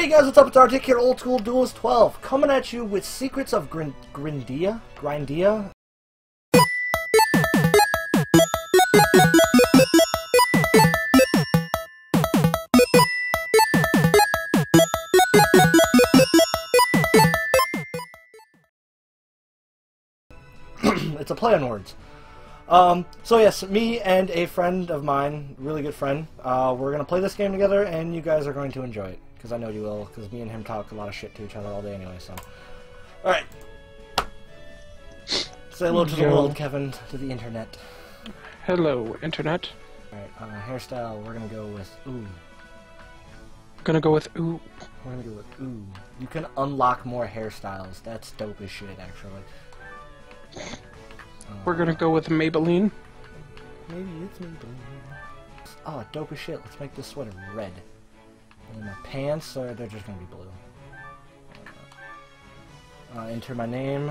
Hey guys, what's up? It's Arctic here, Old School Duelist 12, coming at you with Secrets of Grindeia? It's a play on words. So yes, me and a friend of mine, really good friend, we're going to play this game together and you guys are going to enjoy it. Because I know you will, because me and him talk a lot of shit to each other all day anyway, so. Alright. Say hello to the world, Kevin, to the internet. Hello, internet. Alright, hairstyle, we're going to go with ooh. We're going to go with ooh. You can unlock more hairstyles. That's dope as shit, actually. We're going to go with Maybelline. Maybe it's Maybelline. Oh, dope as shit. Let's make this sweater red. And my pants, or they're just going to be blue. Enter my name.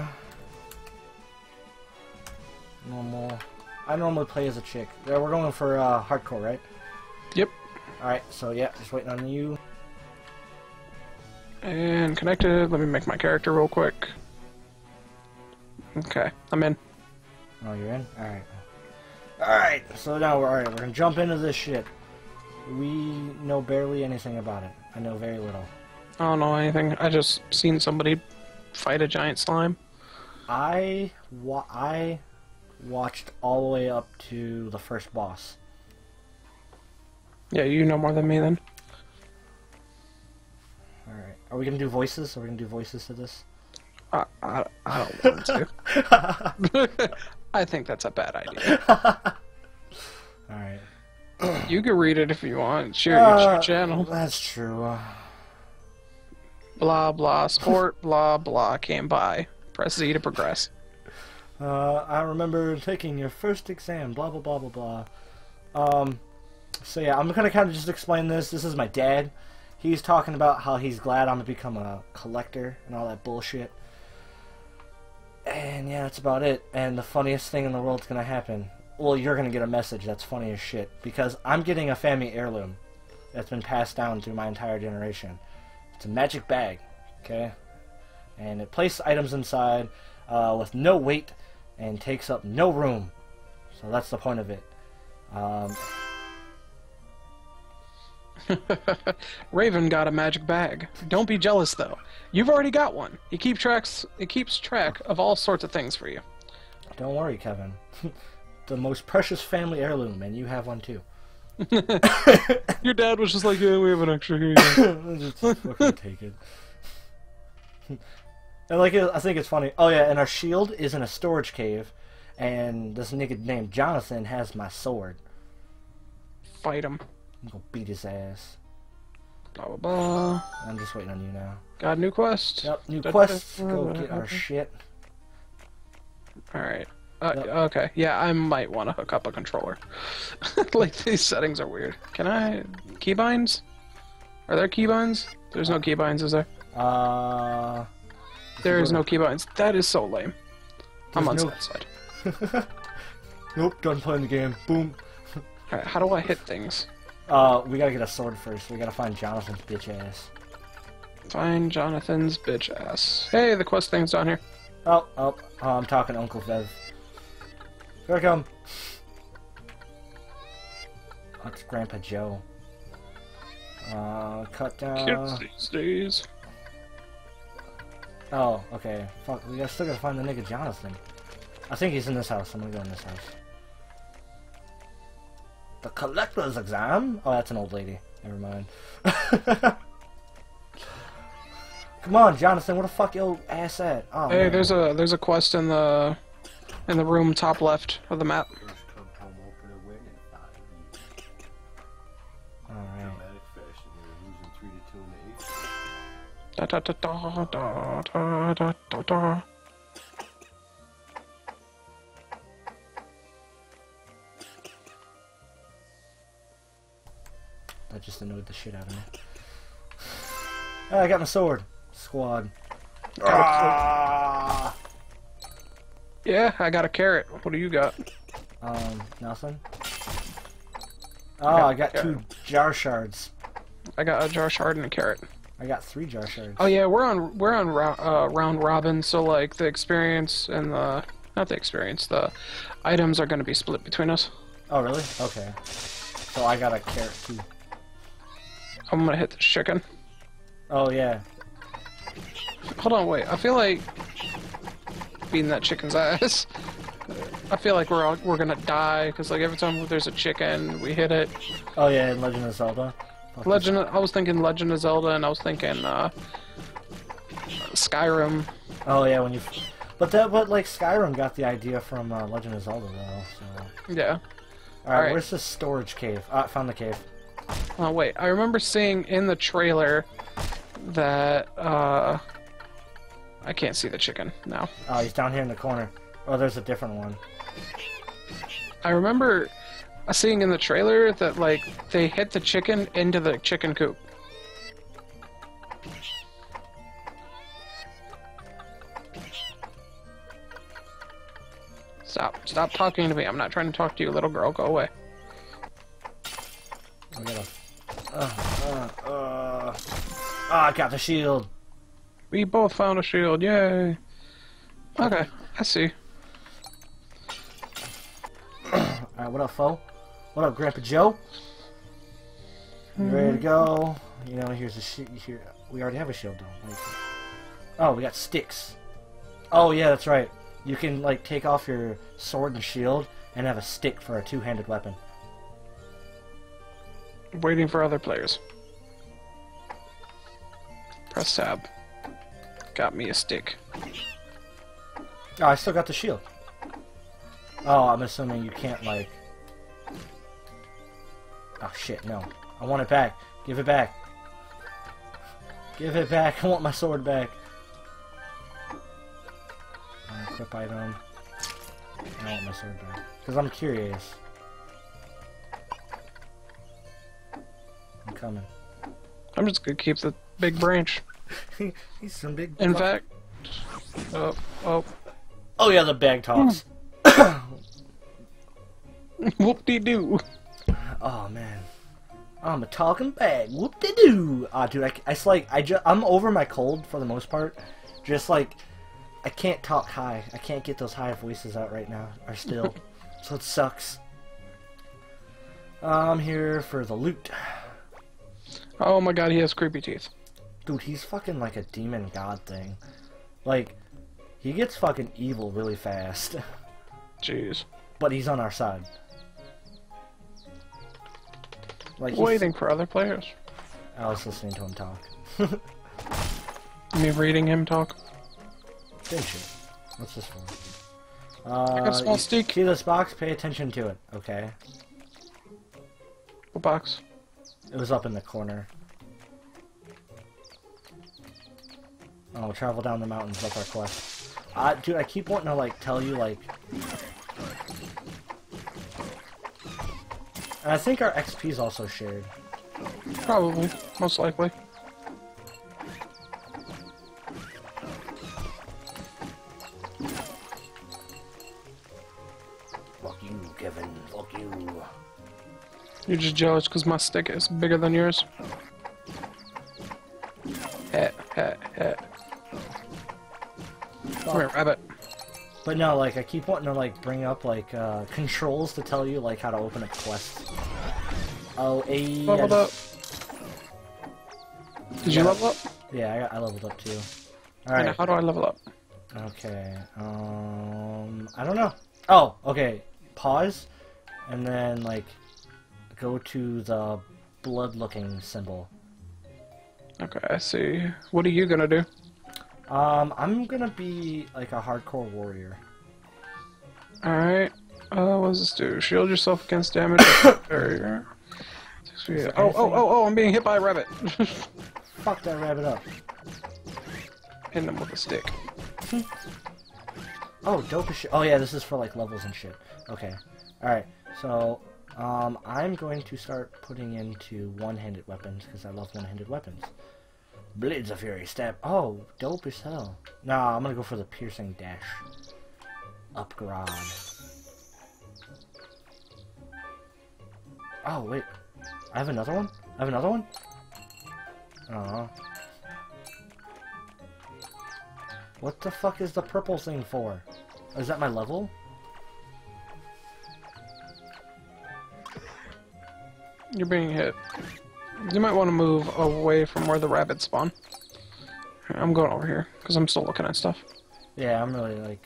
Normal. I normally play as a chick. Yeah, we're going for hardcore, right? Yep. Alright, so yeah, just waiting on you. And connected. Let me make my character real quick. Okay, I'm in. Oh, you're in? Alright. Alright, so now we're going to jump into this shit. We know barely anything about it. I know very little. I don't know anything. I just seen somebody fight a giant slime. I watched all the way up to the first boss. Yeah, you know more than me then. Alright. Are we going to do voices? Are we going to do voices to this? I don't want to. I think that's a bad idea. Alright. You can read it if you want. Sure, it's your channel. That's true. Blah, blah, sport, blah, blah, came by. Press Z to progress. I remember taking your first exam, blah, blah, blah, blah, blah. So yeah, I'm going to kind of just explain this. This is my dad. He's talking about how he's glad I'm going to become a collector and all that bullshit. And yeah, that's about it. And the funniest thing in the world's going to happen. Well, you're going to get a message that's funny as shit, because I'm getting a family heirloom that's been passed down through my entire generation. It's a magic bag, okay? And it places items inside with no weight and takes up no room. So that's the point of it. Raven got a magic bag. Don't be jealous, though. You've already got one. It keeps track of all sorts of things for you. Don't worry, Kevin. The most precious family heirloom, and you have one too. Your dad was just like, yeah, we have an extra here. Just fucking take it. And like, I think it's funny. Oh yeah, and our shield is in a storage cave, and this nigga named Jonathan has my sword. Fight him. I'm gonna beat his ass. Blah blah blah. I'm just waiting on you now. Got a new quest. Yep, new quest. Go get our shit. All right. Yep. Okay, yeah, I might want to hook up a controller. Like, these settings are weird. Can I... keybinds? Are there keybinds? There's no keybinds, is there? There is no keybinds. That is so lame. I'm on satisfied. Nope, done playing the game. Boom. Alright, how do I hit things? We gotta get a sword first. We gotta find Jonathan's bitch ass. Find Jonathan's bitch ass. Hey, the quest thing's down here. Oh, I'm talking to Uncle Vev. Here I come. That's Grandpa Joe. Cut down. Kids these days. Oh, okay. Fuck, we still gotta find the nigga Jonathan. I think he's in this house. I'm gonna go in this house. The collector's exam? Oh, that's an old lady. Never mind. Come on, Jonathan. Where the fuck your ass at? Oh, hey, man. There's a quest in the. In the room, top left of the map. Alright. Da da da da da da da da da. That just annoyed the shit out of me. Oh, I got my sword. Squad. Ah! Yeah, I got a carrot. What do you got? Nothing. Oh, I got two jar shards. I got a jar shard and a carrot. I got 3 jar shards. Oh yeah, we're on round robin, so like the experience and the the items are gonna be split between us. Oh really? Okay. So I got a carrot too. I'm gonna hit the chicken. Oh yeah. Hold on, wait. I feel like beating that chicken's ass. I feel like we're gonna die because like every time there's a chicken, we hit it. Oh yeah, in Legend of Zelda. Legend. I was thinking Legend of Zelda, and I was thinking Skyrim. Oh yeah, when you. But like Skyrim got the idea from Legend of Zelda though. So. Yeah. All right. Where's the storage cave? I found the cave. Oh wait, I remember seeing in the trailer that I can't see the chicken now. Oh, he's down here in the corner. Oh, there's a different one. I remember seeing in the trailer that like they hit the chicken into the chicken coop. Stop talking to me. I'm not trying to talk to you, little girl. Go away. I gotta... Oh, I got the shield. We both found a shield. Yay. Okay, I see. Alright, what up, foe? What up, Grandpa Joe? You ready to go? You know, here's the shield. Here, we already have a shield, though. Like, oh, we got sticks. Oh, yeah, that's right. You can, like, take off your sword and shield and have a stick for a 2-handed weapon. Waiting for other players. Press tab. Got me a stick. Oh, I still got the shield. Oh, I'm assuming you can't, like... Oh, shit, no. I want it back. Give it back. Give it back. I want my sword back. Equip item. I want my sword back. Because I'm curious. I'm coming. I'm just going to keep the big branch. He's some big... In fact... Oh, oh. Oh yeah, the bag talks. Whoop-de-doo. Oh man, I'm a talking bag. Whoop-de-doo. Ah, dude, I'm over my cold for the most part. Just like, I can't talk high. I can't get those high voices out right now, or still. So it sucks. I'm here for the loot. Oh my god, he has creepy teeth. Dude, he's fucking like a demon god thing. Like. He gets fucking evil really fast. Jeez. But he's on our side. Like waiting for other players. I was listening to him talk. Me reading him talk? Didn't you? What's this for? I got a small stick. See this box? Pay attention to it. Okay. What box? It was up in the corner. Oh, travel down the mountains. That's our quest. Dude, I keep wanting to, like, tell you, like... And I think our XP's also shared. Probably. Most likely. Fuck you, Kevin. Fuck you. You're just jealous because my stick is bigger than yours. Heh, heh, heh. Come here, rabbit. But no, like, I keep wanting to, like, bring up, like, controls to tell you, like, how to open a quest. Oh, ayy. Leveled up. Did you level up? Yeah, I leveled up, too. Alright. How do I level up? Okay, I don't know. Oh, okay. Pause, and then, like, go to the blood-looking symbol. Okay, I see. What are you gonna do? I'm gonna be, like, a hardcore warrior. Alright. What does this do? Shield yourself against damage. Or... Oh, I'm being hit by a rabbit. Fuck that rabbit up. Hit him with a stick. Oh, dope as shit. Oh yeah, this is for, like, levels and shit. Okay. Alright, so, I'm going to start putting into one-handed weapons, because I love one-handed weapons. Blades of Fury, stab. Oh, dope as hell. Nah, I'm gonna go for the piercing dash. Upgrade. Oh, wait. I have another one? I have another one? Oh. What the fuck is the purple thing for? Oh, is that my level? You're being hit. You might want to move away from where the rabbits spawn. I'm going over here, because I'm still looking at stuff. Yeah, I'm really like...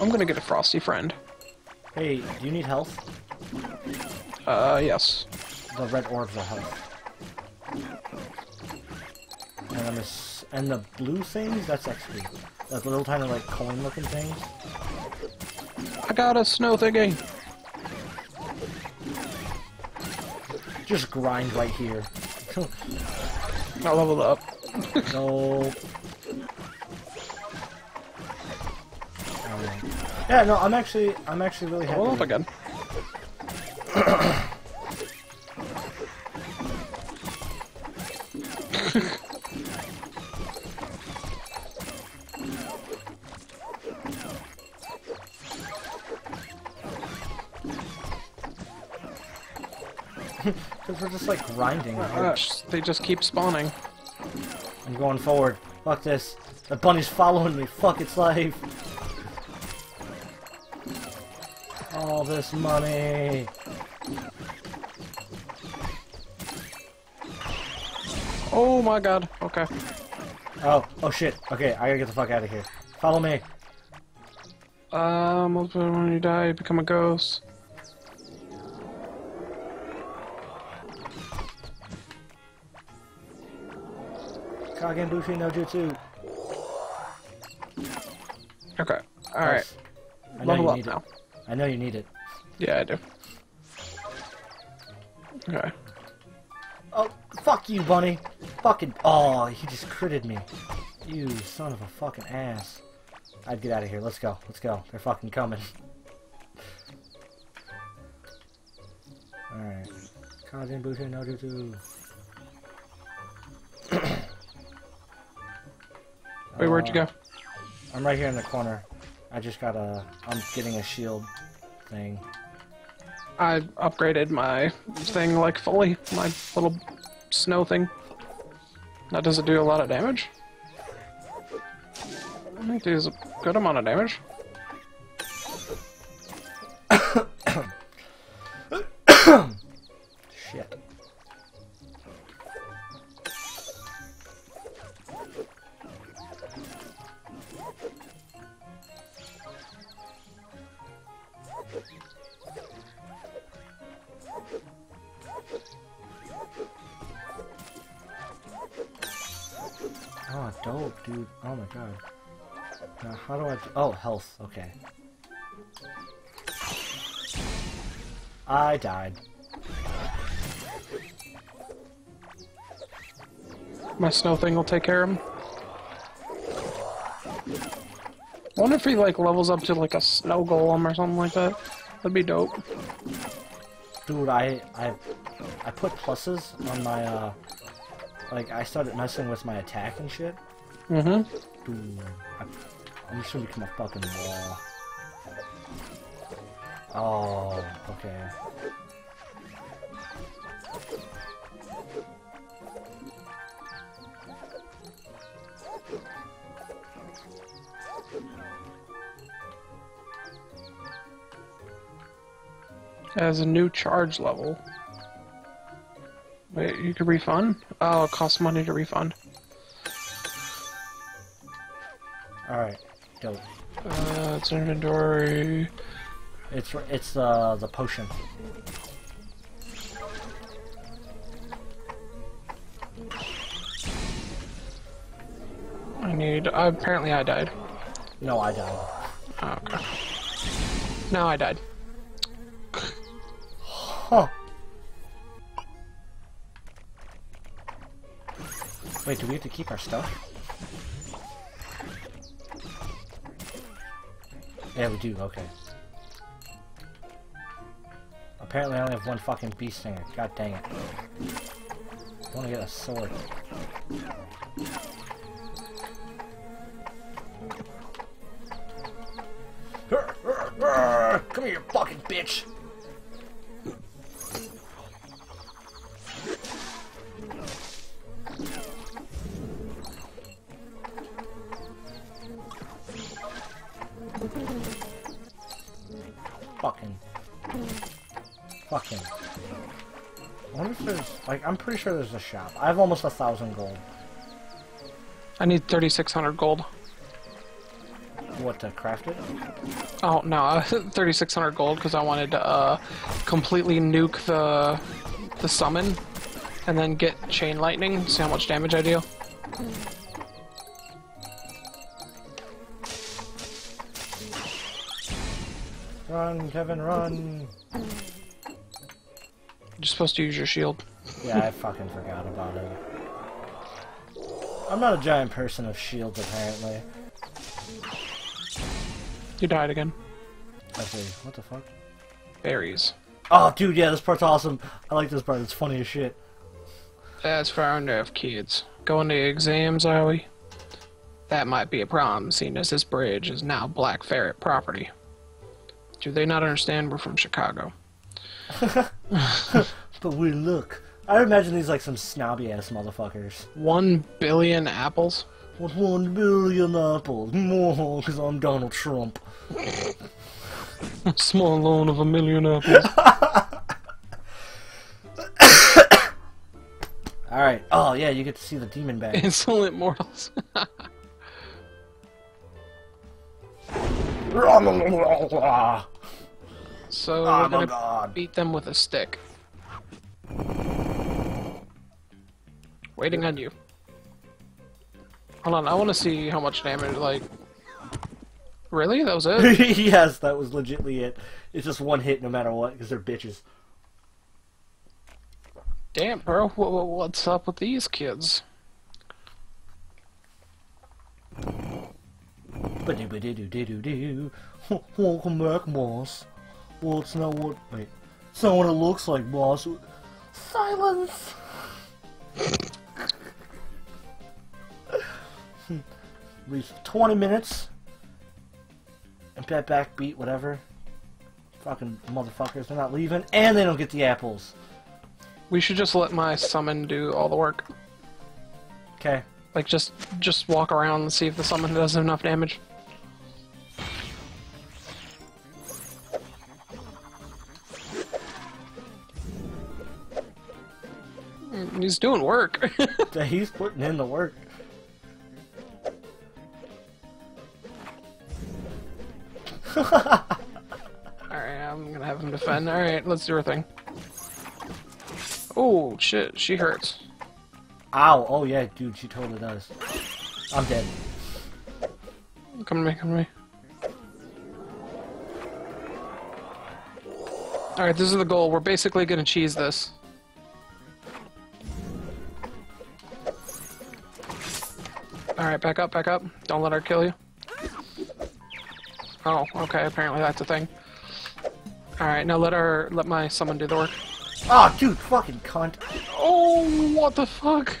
I'm gonna get a frosty friend. Hey, do you need health? Yes. The red orbs are health. And, and the blue things? That's XP. That little tiny, like, coin-looking things. I got a snow thingy! Just grind right here. I leveled up. No. Yeah, no, I'm actually really happy. Leveled up again. Because we're just like grinding. They just keep spawning. I'm going forward. Fuck this. The bunny's following me. Fuck its life. All this money. Oh my god. Okay. Oh shit. Okay, I gotta get the fuck out of here. Follow me. When you die, you become a ghost. Kage Bunshin no Jutsu. Okay. Alright. Level up now. I know you need it. Yeah, I do. Okay. Oh, fuck you, bunny. Fucking... Oh, he just critted me. You son of a fucking ass. I'd get out of here. Let's go. Let's go. They're fucking coming. Alright. Kage Bunshin no Jutsu. Wait, where'd you go? I'm right here in the corner. I just got a... I'm getting a shield thing. I upgraded my thing, like, fully. My little snow thing. Now, does it do a lot of damage? I think it does a good amount of damage. Shit. Oh, dope, dude. Oh my god. Now, how do I... Oh, health. Okay. I died. My snow thing will take care of him. I wonder if he, like, levels up to, like, a snow golem or something like that. That'd be dope. Dude, I put pluses on my, like, I started messing with my attack and shit. Mm-hmm. Dude, I'm just gonna become a fucking wall. Oh, okay. It has a new charge level. Wait, you can refund? Oh, it costs money to refund. Alright, dope. It's inventory... It's the potion. I need... apparently I died. No, I died. Oh, okay. No, I died. Huh. Wait, do we have to keep our stuff? Yeah, we do, okay. Apparently I only have one fucking bee stinger. God dang it. I wanna get a sword. Come here, you fucking bitch! Fucking. I wonder if there's, like, I'm pretty sure there's a shop. I have almost 1,000 gold. I need 3,600 gold. What, to craft it? Oh, no, 3,600 gold because I wanted to completely nuke the summon and then get chain lightning, see how much damage I deal. Run, Kevin, run! You're supposed to use your shield. Yeah, I fucking forgot about it. I'm not a giant person of shields, apparently. You died again. I see. What the fuck? Berries. Oh, dude, yeah, this part's awesome. I like this part. It's funny as shit. That's for our nerve kids. Going to exams, are we? That might be a problem, seeing as this bridge is now Black Ferret property. Do they not understand we're from Chicago? But we look. I imagine these like some snobby ass motherfuckers. 1 billion apples? With 1 billion apples. More, because I'm Donald Trump. Small loan of 1 million apples. Alright. Oh, yeah, you get to see the demon bag. Insolent mortals. So we're gonna beat them with a stick. Waiting on you. Hold on, I want to see how much damage, like... Really? That was it? Yes, that was legitly it. It's just one hit no matter what, because they're bitches. Damn, bro, what's up with these kids? Welcome back, boss. Well, it's not what... Wait. It's not what it looks like, boss. Silence! At least 20 minutes. And bet back, beat, whatever. Fucking motherfuckers, they're not leaving. And they don't get the apples. We should just let my summon do all the work. Okay. Like, just walk around and see if the summon does enough damage. He's doing work. Yeah, he's putting in the work. Alright, I'm gonna have him defend. Alright, let's do her thing. Oh, shit, she hurts. Ow, oh yeah, dude, she totally does. I'm dead. Come to me, come to me. Alright, this is the goal. We're basically gonna cheese this. Alright, back up, back up. Don't let her kill you. Oh, okay, apparently that's a thing. Alright, now let my summon do the work. Ah, oh, dude, fucking cunt. Oh, what the fuck?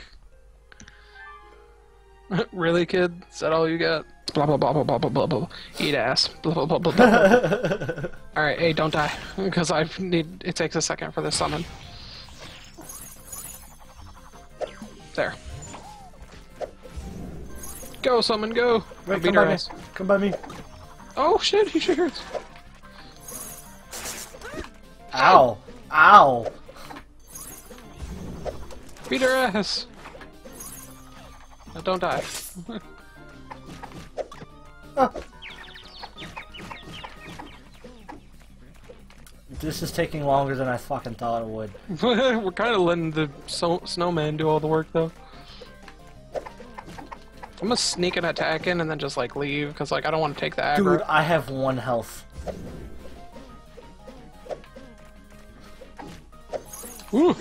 Really, kid? Is that all you got? Blah, blah, blah, blah, blah, blah, blah. Eat ass. Blah, blah, blah, blah, blah. Alright, hey, don't die. Because I need... It takes a second for this summon. There. Go, summon, go! Wait, come by me. Come by me. Oh shit, he sure hurts. Ow. Ow. Beat her ass. Now don't die. This is taking longer than I fucking thought it would. We're kind of letting the snowman do all the work though. I'm gonna sneak an attack in and then just like leave because like I don't want to take the aggro. Dude, I have 1 health. Ooh.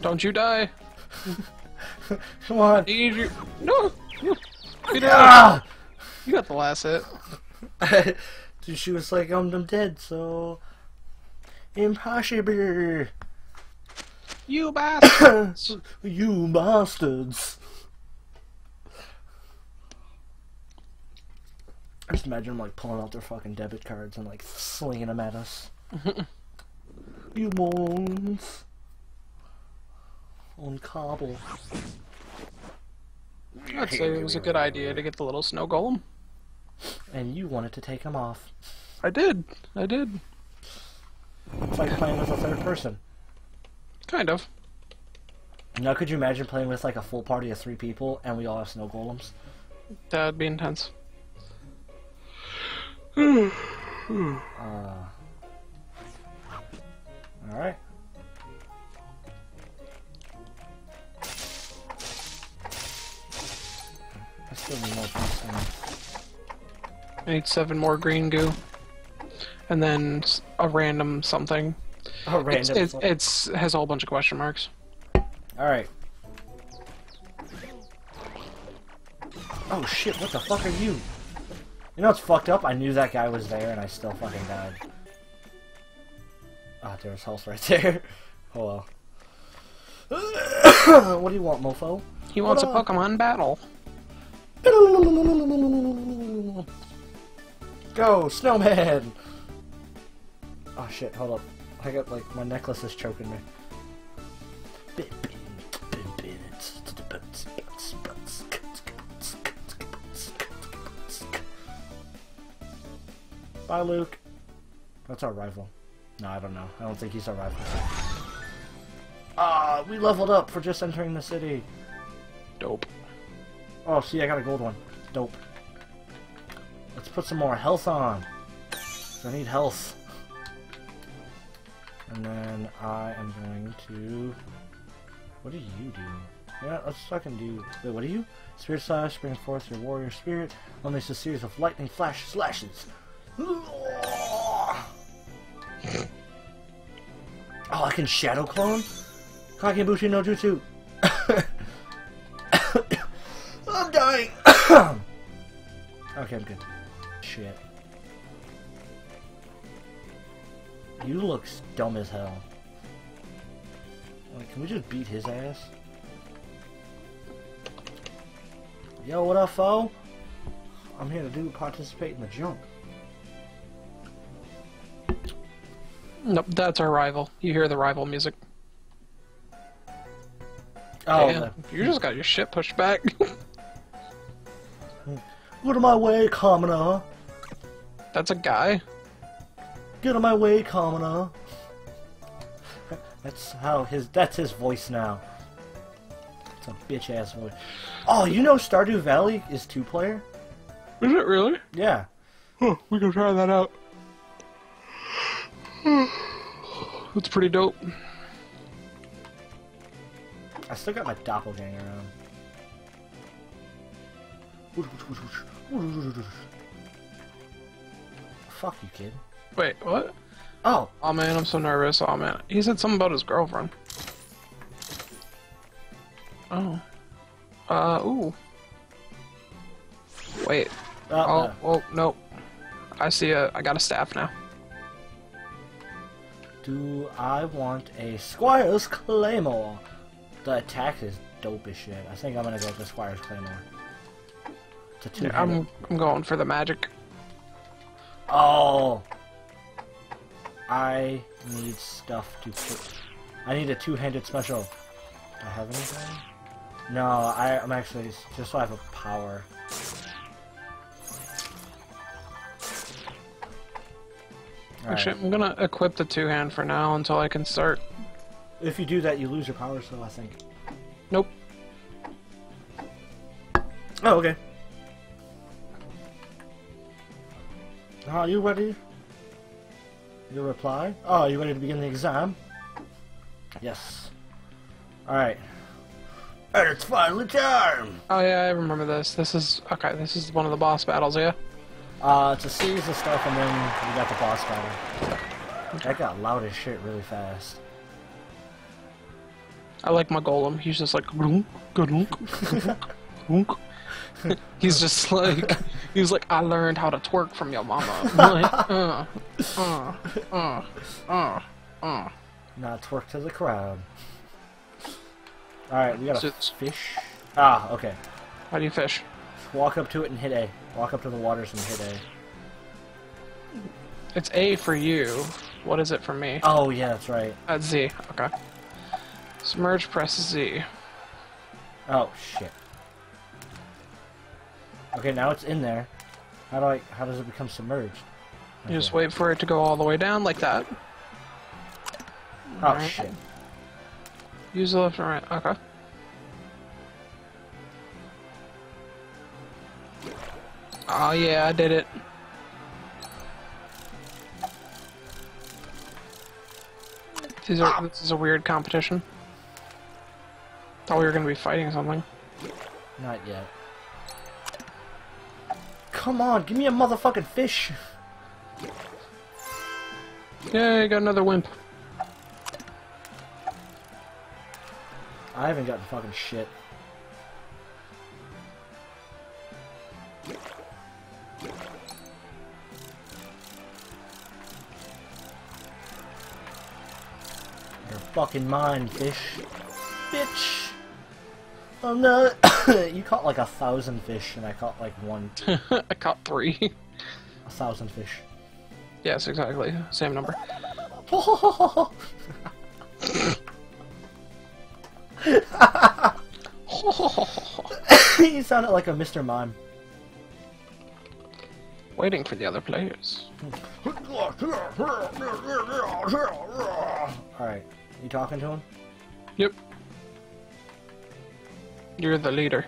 Don't you die? Come on. I need you. No. Ah! You got the last hit. Dude, she was like, I'm dead, so impossible. You bastards! You bastards! I just imagine them like pulling out their fucking debit cards and like slinging them at us. You morons! On cobble. I'd say it was a good idea to get the little snow golem. And you wanted to take him off. I did. It's like playing with a third person. Kind of. Now, could you imagine playing with like a full party of 3 people and we all have snow golems? That would be intense. Alright. I still need more pieces. I need 7 more green goo. And then a random something. A random something. It has a whole bunch of question marks. Alright. Oh shit, what the fuck are you? You know what's fucked up? I knew that guy was there and I still fucking died. Ah, oh, there's health right there. Oh well. What do you want, mofo? He wants a Pokemon battle. Go, snowman! Oh shit, hold up. I got like, my necklace is choking me. Bye, Luke. That's our rival. No, I don't know. I don't think he's our rival. Ah, we leveled up for just entering the city. Dope. Oh, see, I got a gold one. Dope. Let's put some more health on. I need health. And then I am going to... What do you do? Yeah, let's fucking do... Wait, what do you? Spirit Slash, bring forth your warrior spirit. Unleash a series of lightning flash slashes. Oh, I can shadow clone? Kakebuchi no Jutsu. I'm dying. Okay, I'm good. Shit. You look dumb as hell. Like, can we just beat his ass? Yo, what up, foe? I'm here to participate in the jump. Nope, that's our rival. You hear the rival music. Oh, damn, you just got your shit pushed back. Get out of my way, commoner. That's a guy. Get out of my way, commoner. That's how his voice now. It's a bitch ass voice. Oh, you know Stardew Valley is 2-player? Is it really? Yeah. Huh, we can try that out. That's pretty dope. I still got my doppelganger on. Fuck you, kid. Wait, what? Oh! Aw, man, I'm so nervous. Aw, man. He said something about his girlfriend. Oh. Ooh. Wait. Oh, nope. I see I got a staff now. Do I want a Squire's Claymore? The attack is dope as shit. I think I'm gonna go with the Squire's Claymore. It's a 200. Yeah, I'm going for the magic. Oh! I need stuff to put... I need a 2-handed special. Do I have anything? No, I'm actually... Just so I have a power. All actually, right. I'm gonna equip the 2-hand for now until I can start. If you do that, you lose your power, so I think. Nope. Oh, okay. Are you ready? Your reply? Oh, you ready to begin the exam? Yes. Alright. And it's finally time! Oh yeah, I remember this. This is one of the boss battles, yeah? It's a series of stuff and then we got the boss battle. That got loud as shit really fast. I like my golem. He's just like goonk, goonk, goonk. He's just like, I learned how to twerk from your mama. Like, Now twerk to the crowd. Alright, we got a fish. Ah, okay. How do you fish? Walk up to it and hit A. Walk up to the waters and hit A. It's A for you. What is it for me? Oh, yeah, that's right. That's Z. Okay. Submerge, press Z. Oh, shit. Okay, now it's in there. How does it become submerged? You just wait for it to go all the way down like that. Oh, shit. Use the left and right. Okay. Oh, yeah, I did it. These are, this is a weird competition. Thought we were going to be fighting something. Not yet. Come on, give me a motherfucking fish. Yay, got another wimp. I haven't gotten fucking shit. You're fucking mine, fish. Bitch! Oh no! You caught like 1,000 fish and I caught like one. I caught 3. 1,000 fish. Yes, exactly. Same number. He sounded like a Mr. Mime. Waiting for the other players. Alright, you talking to him? Yep. You're the leader.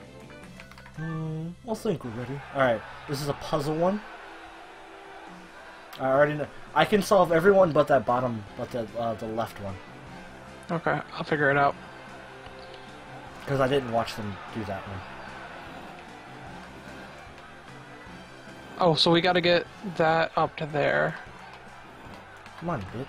I think we're ready. Alright, this is a puzzle one. I already know. I can solve everyone but that bottom, but the left one. Okay, I'll figure it out. Because I didn't watch them do that one. Oh, so we gotta get that up to there. Come on, bitch.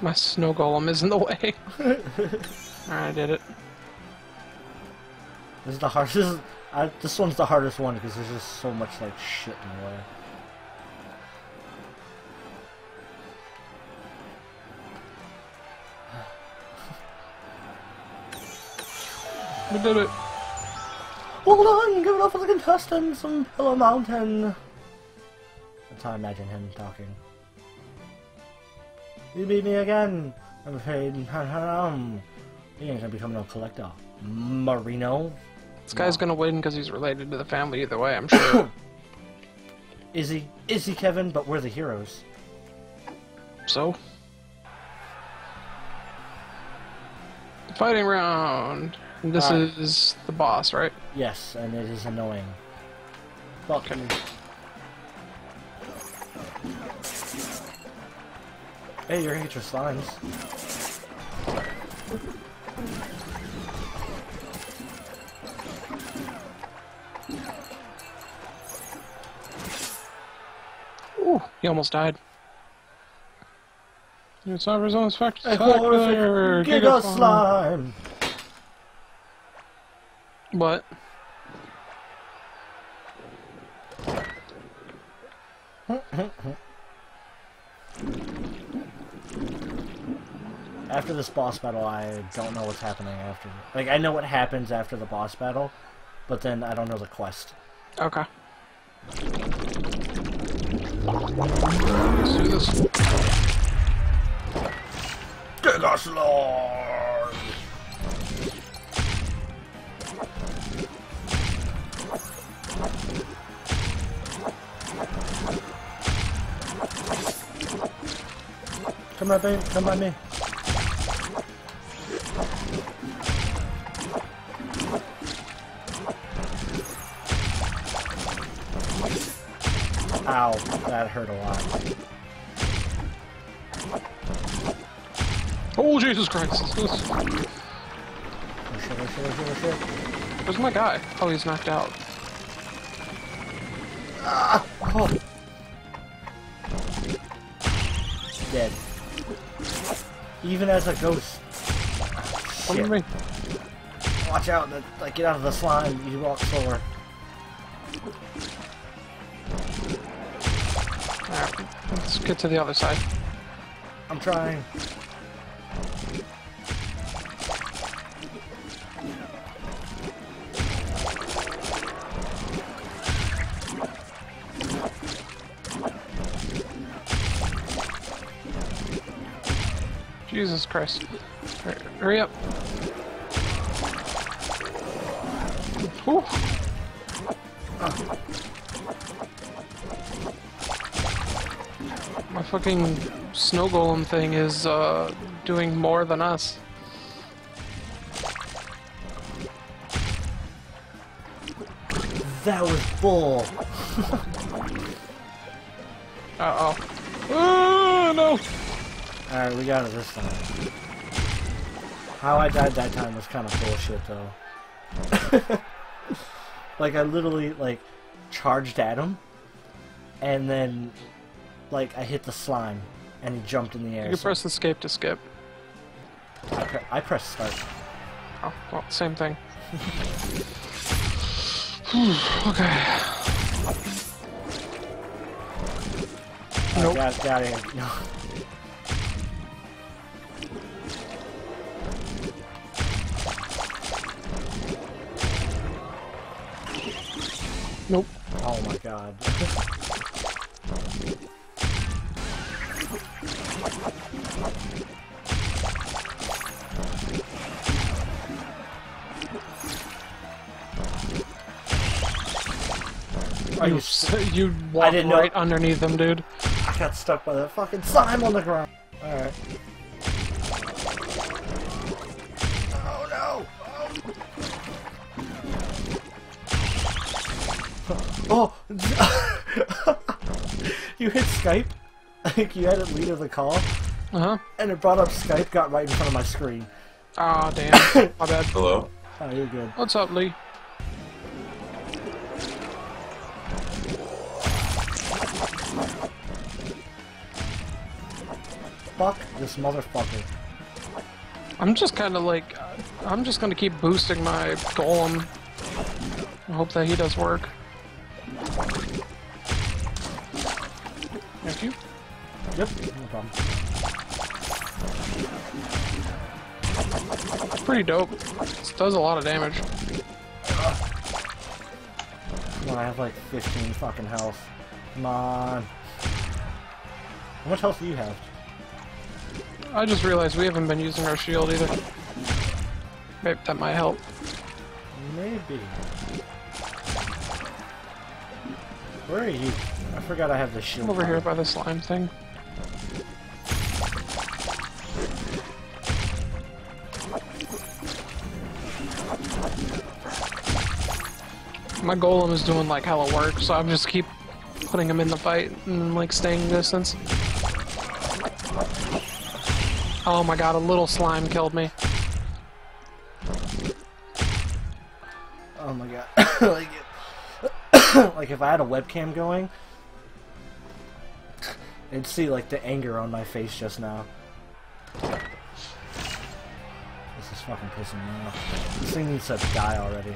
My snow golem is in the way. Alright, I did it. This is the hardest. This one's the hardest one because there's just so much like shit in the way. We did it. Well done, give it up for the contestants from Pillar Mountain. That's how I imagine him talking. You beat me again. I'm afraid. You ain't gonna become no collector, Marino. This guy's gonna win because he's related to the family either way, I'm sure. Is he? Is he, Kevin? But we're the heroes. So? Fighting round. This is the boss, right? Yes, and it is annoying. Fuck him. Hey, you're gonna get your slimes. Ooh, he almost died. It's not resonance factor. Giga slime. What? After this boss battle, I don't know what's happening after. Like, I know what happens after the boss battle, but then I don't know the quest. Okay. Let's do this. Giga Slime! Come at me, come at me. Ow, that hurt a lot. Oh, Jesus Christ! Oh shit. Where's my guy? Oh, he's knocked out. Ah! Oh. Dead. Even as a ghost. Come to me. Watch out, like, get out of the slime, you walk slower. Alright, let's get to the other side. I'm trying. Jesus Christ. Alright, hurry up. Whew. My fucking snow golem thing is doing more than us. That was bull. Uh oh. Oh no! Alright, we got it this time. How I died that time was kind of bullshit though. Like I literally like charged at him and then like I hit the slime and he jumped in the air. You press escape to skip. I press start. Oh, well, same thing. Okay. Nope. Got it. No. Nope. Oh my god. You walked right underneath them, dude. I got stuck by that fucking slime on the ground. Alright. Oh no! Oh! Oh. You hit Skype? I think you had it lead of the call. Uh-huh. And it brought up Skype, got right in front of my screen. Ah, damn. My bad. Hello? Oh, you're good. What's up, Lee? Fuck this motherfucker. I'm just kind of like, I'm just gonna keep boosting my golem. I hope that he does work. Thank you. Yep, no problem. It's pretty dope. This does a lot of damage. Come on, I have like 15 fucking health. Come on. How much health do you have? I just realized we haven't been using our shield either. Maybe that might help. Maybe. Where are you? I forgot I have the shield. I'm over here by the slime thing. My golem is doing like hella work, so I'm just keep putting him in the fight and like staying distance. Oh my god, a little slime killed me. Oh my god. Like, like if I had a webcam going, it'd see like the anger on my face just now. This is fucking pissing me off. This thing needs to die already.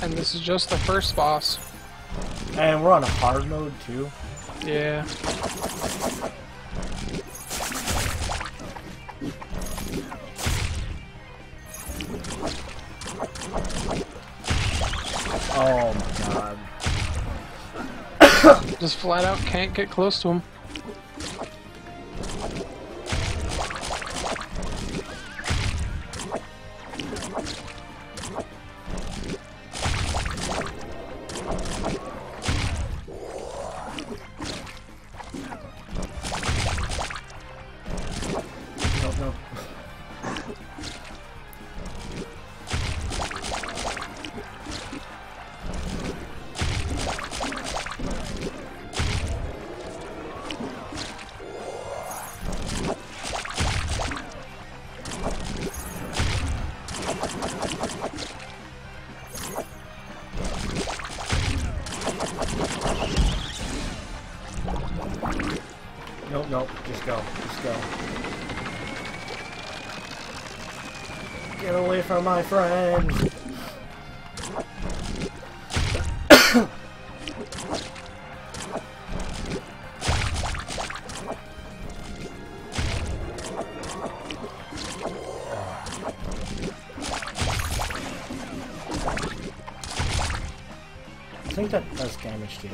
And this is just the first boss. And we're on hard mode too. Yeah. Oh my god. Just flat out can't get close to him. Nope, nope, just go, just go. Get away from my friend! I think that does damage to you.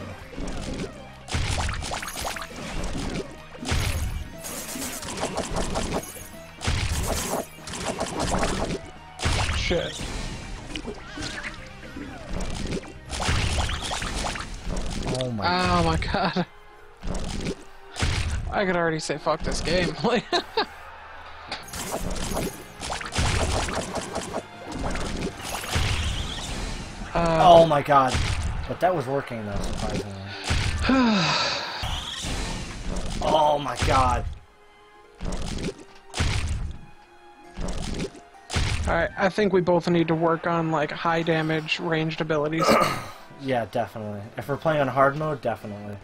shit. Oh my god. Oh my god. I could already say fuck this game. Oh my god. But that was working though, surprisingly. Oh my god. Alright, I think we both need to work on like high damage ranged abilities. Yeah, definitely. If we're playing on hard mode, definitely.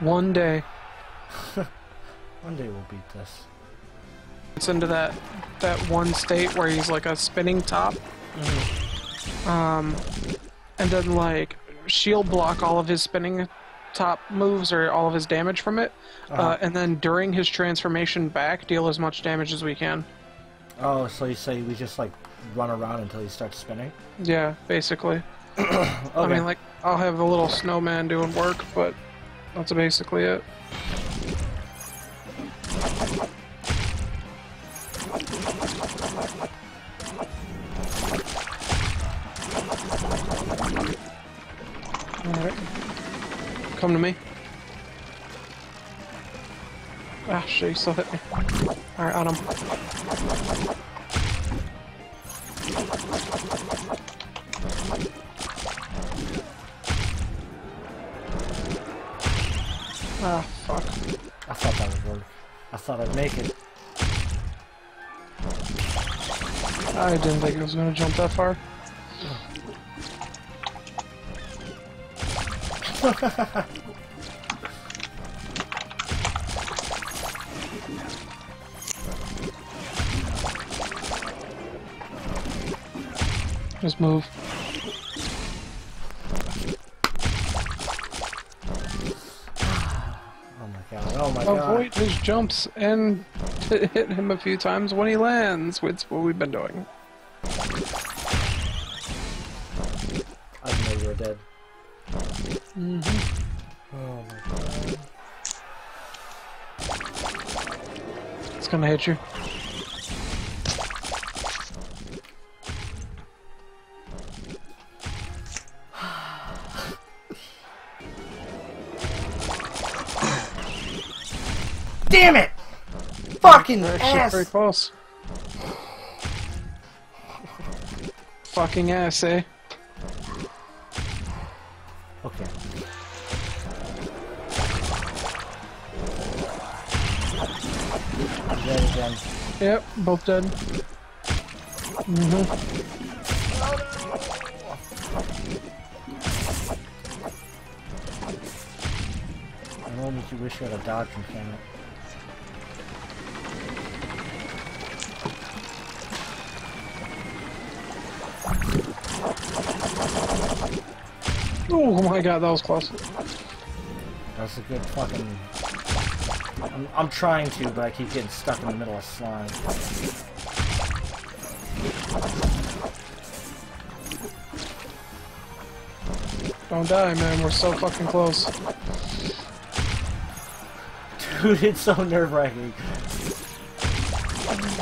One day. One day we'll beat this. It's into that one state where he's like a spinning top. Mm-hmm. And then like shield block all of his spinning top moves or all of his damage from it. Uh-huh. And then during his transformation back, deal as much damage as we can. Oh, so you say we just like run around until he starts spinning? Yeah, basically. Okay. I mean, like, I'll have a little snowman doing work, but that's basically it. Alright. Come to me. Ah, shit, you still hit me. Alright, on him. Ah, fuck. I thought that would work. I thought I'd make it. I didn't think it was gonna jump that far. Just move. Oh my god, oh my god. Avoid his jumps and hit him a few times when he lands, which is what we've been doing. I didn't know you were dead. Mm-hmm. Oh my god. It's gonna hit you. Damn it! Fucking ass! Very close. Fucking ass, eh? Okay. Dead again. Yep, both dead. Mm-hmm. The moment you wish you had a dodge mechanic. Oh my god, that was close. That's a good fucking... I'm trying to, but I keep getting stuck in the middle of slime. Don't die, man. We're so fucking close. Dude, it's so nerve-wracking.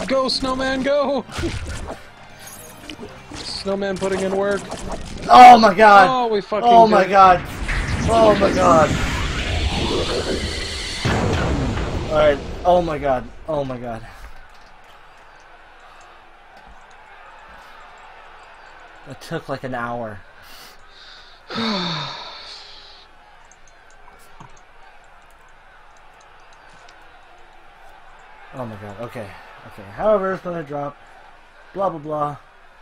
Go, snowman, go! Snowman putting in work. Oh my god! Oh, we fucking oh my god! Oh my god! Alright, oh my god, oh my god. It took like an hour. Oh my god, okay. Okay, however, it's gonna drop. Blah blah blah.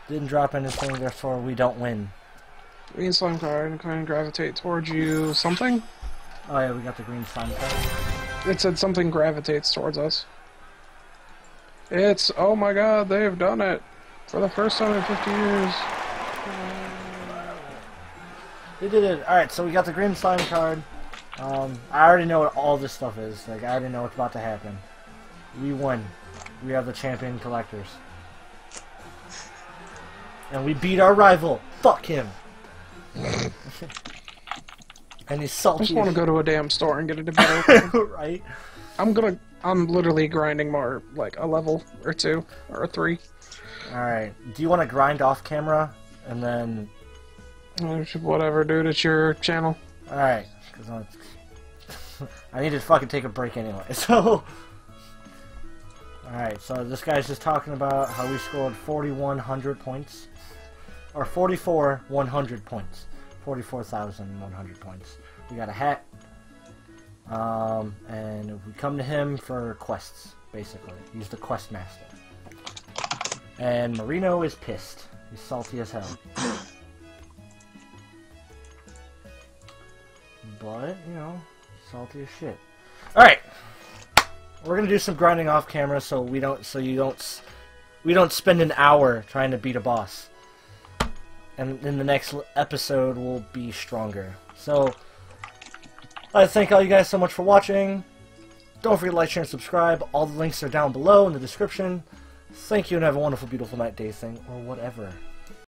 Didn't drop anything, therefore we don't win. Green slime card and kind of gravitate towards you. Something? Oh yeah, we got the green slime card. It said something gravitates towards us. It's oh my god, they've done it for the first time in 50 years. They did it. All right, so we got the green slime card. I already know what all this stuff is. Like I already know what's about to happen. We won. We are the champion collectors, and we beat our rival. Fuck him. And he's salty. I just want to go to a damn store and get it better. Right? I'm literally grinding more, like, a level or two or three. Alright. Do you want to grind off camera and then... Whatever, dude. It's your channel. Alright. I need to fucking take a break anyway, so... Alright, so this guy's just talking about how we scored 4,100 points. Or 44,100 points. 44,100 points. We got a hat. And we come to him for quests, basically. He's the quest master. And Marino is pissed. He's salty as hell. But, you know, salty as shit. Alright! We're gonna do some grinding off camera so we don't spend an hour trying to beat a boss. And in the next episode we'll be stronger. So I thank all you guys so much for watching. Don't forget to like, share, and subscribe. All the links are down below in the description. Thank you and have a wonderful, beautiful night, day, thing, or whatever.